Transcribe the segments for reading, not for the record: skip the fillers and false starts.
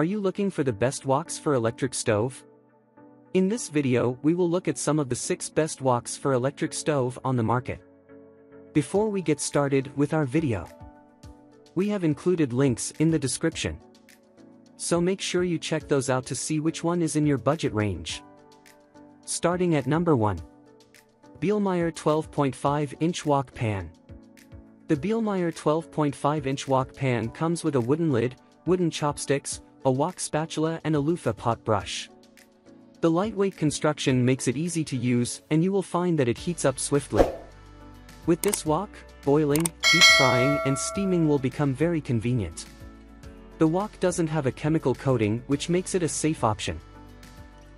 Are you looking for the best woks for electric stove? In this video, we will look at some of the 6 best woks for electric stove on the market. Before we get started with our video, we have included links in the description, so make sure you check those out to see which one is in your budget range. Starting at number 1. Bielmeier 12.5-inch wok pan. The Bielmeier 12.5-inch wok pan comes with a wooden lid, wooden chopsticks, a wok spatula and a loofah pot brush. The lightweight construction makes it easy to use, and you will find that it heats up swiftly. With this wok, boiling, deep frying and steaming will become very convenient. The wok doesn't have a chemical coating, which makes it a safe option.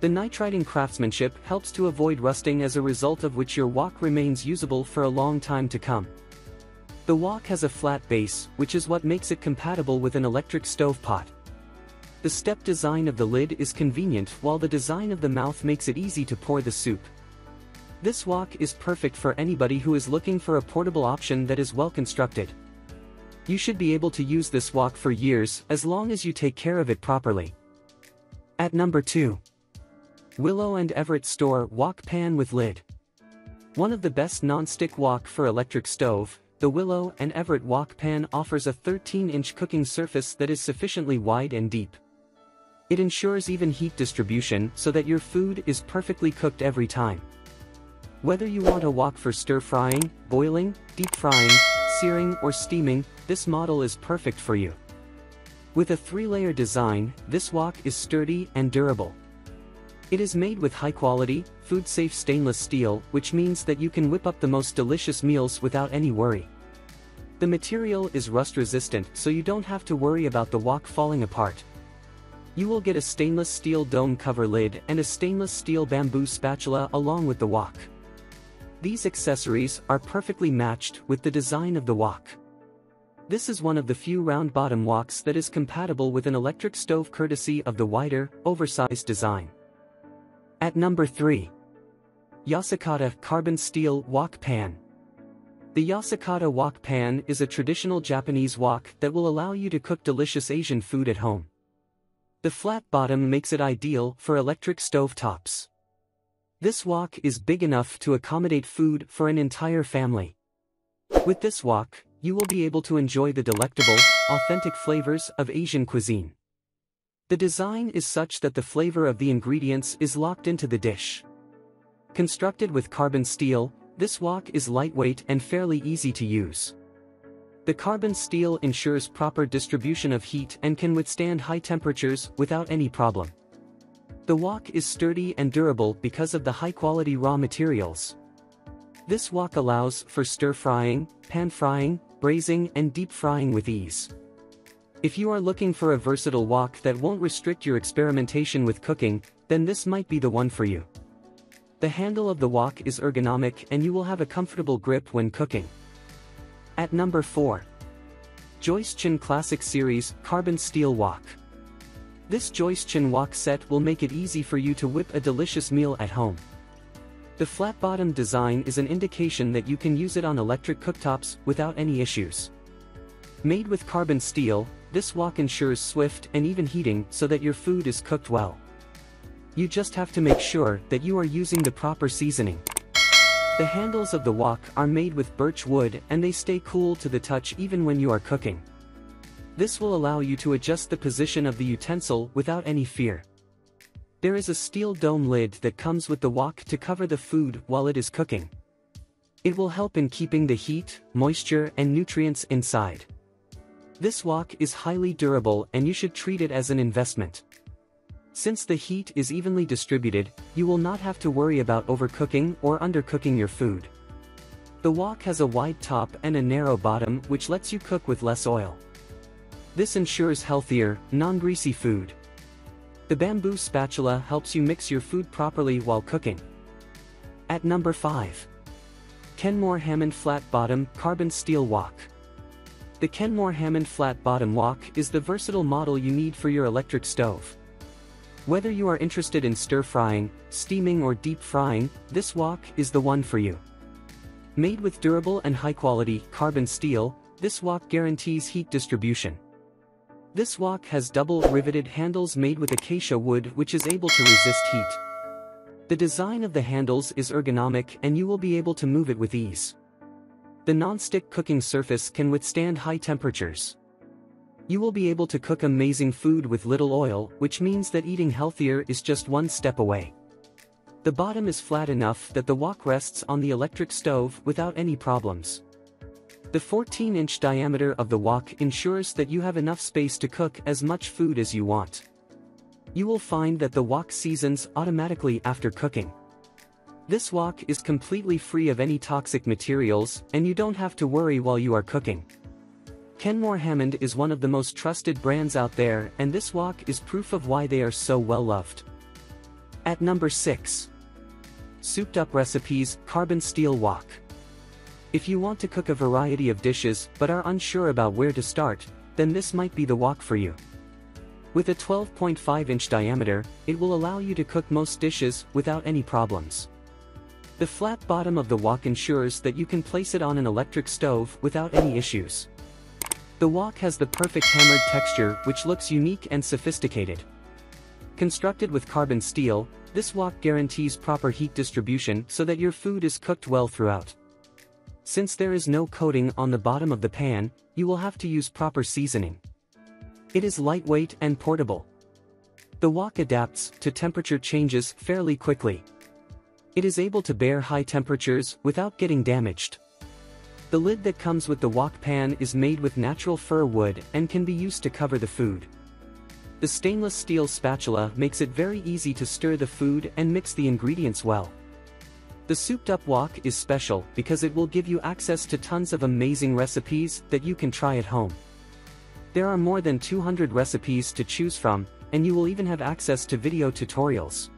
The nitriding craftsmanship helps to avoid rusting, as a result of which your wok remains usable for a long time to come. The wok has a flat base, which is what makes it compatible with an electric stove pot. The step design of the lid is convenient, while the design of the mouth makes it easy to pour the soup. This wok is perfect for anybody who is looking for a portable option that is well constructed. You should be able to use this wok for years, as long as you take care of it properly. At number 2. Willow and Everett Store Wok Pan with Lid. One of the best non-stick wok for electric stove, the Willow and Everett wok pan offers a 13-inch cooking surface that is sufficiently wide and deep. It ensures even heat distribution so that your food is perfectly cooked every time. Whether you want a wok for stir-frying, boiling, deep frying, searing or steaming, this model is perfect for you. With a 3-layer design, this wok is sturdy and durable. It is made with high-quality, food-safe stainless steel, which means that you can whip up the most delicious meals without any worry. The material is rust-resistant, so you don't have to worry about the wok falling apart. You will get a stainless steel dome cover lid and a stainless steel bamboo spatula along with the wok. These accessories are perfectly matched with the design of the wok. This is one of the few round-bottom woks that is compatible with an electric stove, courtesy of the wider, oversized design. At number 3. Yosukata Carbon Steel Wok Pan. The Yosukata wok pan is a traditional Japanese wok that will allow you to cook delicious Asian food at home. The flat bottom makes it ideal for electric stove tops. This wok is big enough to accommodate food for an entire family. With this wok, you will be able to enjoy the delectable, authentic flavors of Asian cuisine. The design is such that the flavor of the ingredients is locked into the dish. Constructed with carbon steel, this wok is lightweight and fairly easy to use. The carbon steel ensures proper distribution of heat and can withstand high temperatures without any problem. The wok is sturdy and durable because of the high-quality raw materials. This wok allows for stir-frying, pan-frying, braising and deep-frying with ease. If you are looking for a versatile wok that won't restrict your experimentation with cooking, then this might be the one for you. The handle of the wok is ergonomic and you will have a comfortable grip when cooking. At number 4. Joyce Chen Classic Series Carbon Steel Wok. This Joyce Chen wok set will make it easy for you to whip a delicious meal at home. The flat bottom design is an indication that you can use it on electric cooktops without any issues. Made with carbon steel, this wok ensures swift and even heating so that your food is cooked well. You just have to make sure that you are using the proper seasoning. The handles of the wok are made with birch wood and they stay cool to the touch even when you are cooking. This will allow you to adjust the position of the utensil without any fear. There is a steel dome lid that comes with the wok to cover the food while it is cooking. It will help in keeping the heat, moisture and nutrients inside. This wok is highly durable and you should treat it as an investment. Since the heat is evenly distributed, you will not have to worry about overcooking or undercooking your food. The wok has a wide top and a narrow bottom, which lets you cook with less oil. This ensures healthier, non-greasy food. The bamboo spatula helps you mix your food properly while cooking. At number 5. Kenmore Hammond Flat Bottom Carbon Steel Wok. The Kenmore Hammond Flat Bottom Wok is the versatile model you need for your electric stove. Whether you are interested in stir-frying, steaming or deep-frying, this wok is the one for you. Made with durable and high-quality carbon steel, this wok guarantees heat distribution. This wok has double riveted handles made with acacia wood, which is able to resist heat. The design of the handles is ergonomic and you will be able to move it with ease. The non-stick cooking surface can withstand high temperatures. You will be able to cook amazing food with little oil, which means that eating healthier is just one step away. The bottom is flat enough that the wok rests on the electric stove without any problems. The 14-inch diameter of the wok ensures that you have enough space to cook as much food as you want. You will find that the wok seasons automatically after cooking. This wok is completely free of any toxic materials, and you don't have to worry while you are cooking. Kenmore Hammond is one of the most trusted brands out there, and this wok is proof of why they are so well loved. At number 6. Souped-Up Recipes Carbon Steel Wok. If you want to cook a variety of dishes but are unsure about where to start, then this might be the wok for you. With a 12.5-inch diameter, it will allow you to cook most dishes without any problems. The flat bottom of the wok ensures that you can place it on an electric stove without any issues. The wok has the perfect hammered texture, which looks unique and sophisticated. Constructed with carbon steel, this wok guarantees proper heat distribution so that your food is cooked well throughout. Since there is no coating on the bottom of the pan, you will have to use proper seasoning. It is lightweight and portable. The wok adapts to temperature changes fairly quickly. It is able to bear high temperatures without getting damaged. The lid that comes with the wok pan is made with natural fir wood and can be used to cover the food. The stainless steel spatula makes it very easy to stir the food and mix the ingredients well. The souped-up wok is special because it will give you access to tons of amazing recipes that you can try at home. There are more than 200 recipes to choose from, and you will even have access to video tutorials.